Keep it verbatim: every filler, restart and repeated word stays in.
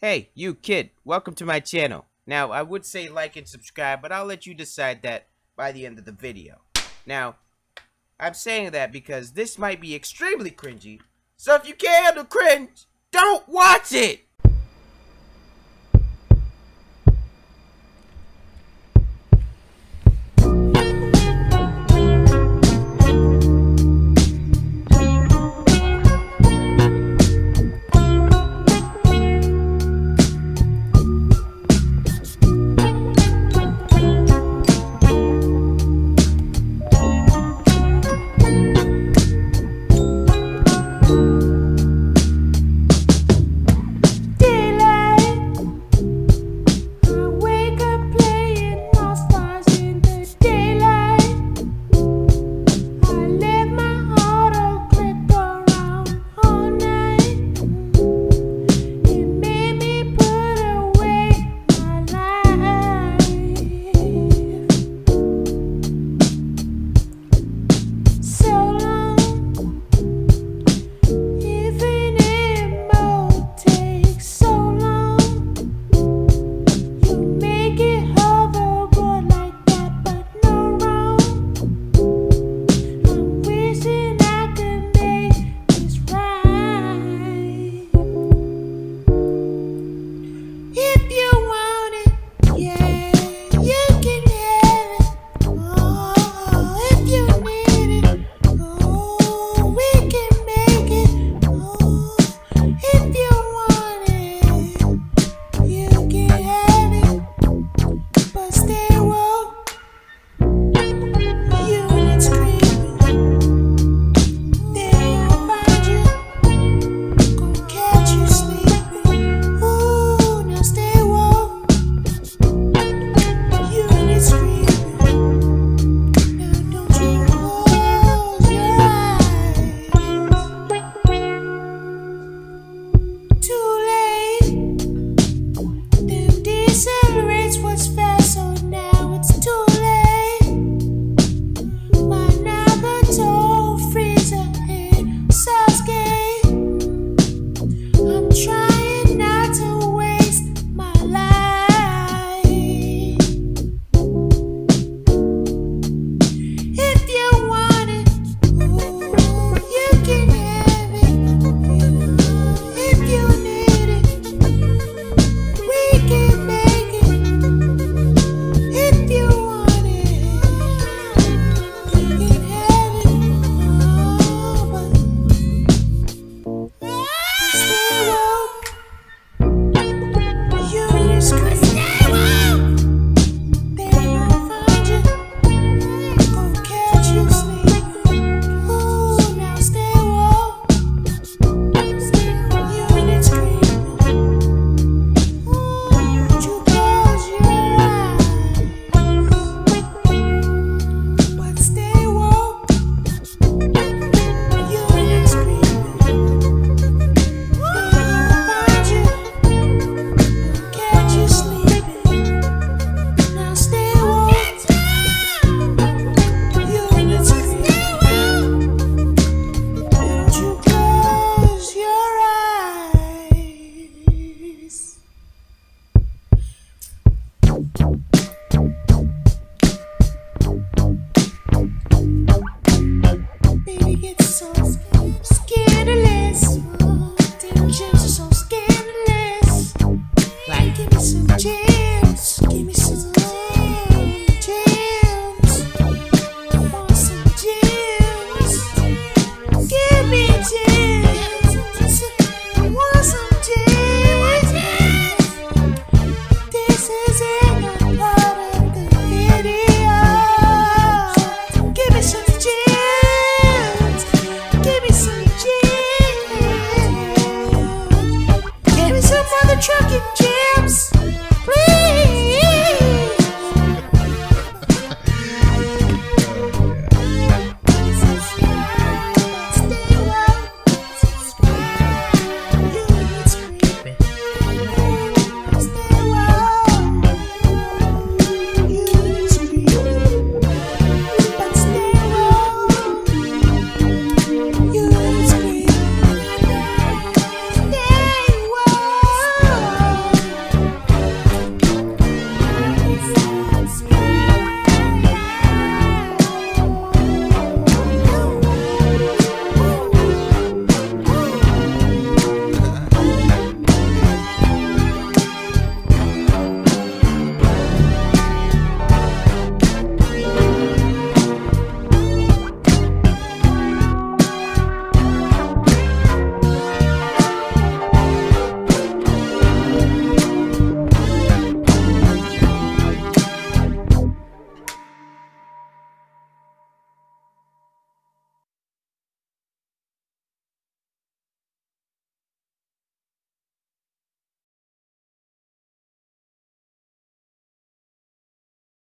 Hey, you kid, welcome to my channel. Now, I would say like and subscribe, but I'll let you decide that by the end of the video. Now, I'm saying that because this might be extremely cringy, so if you can't handle cringe, don't watch it!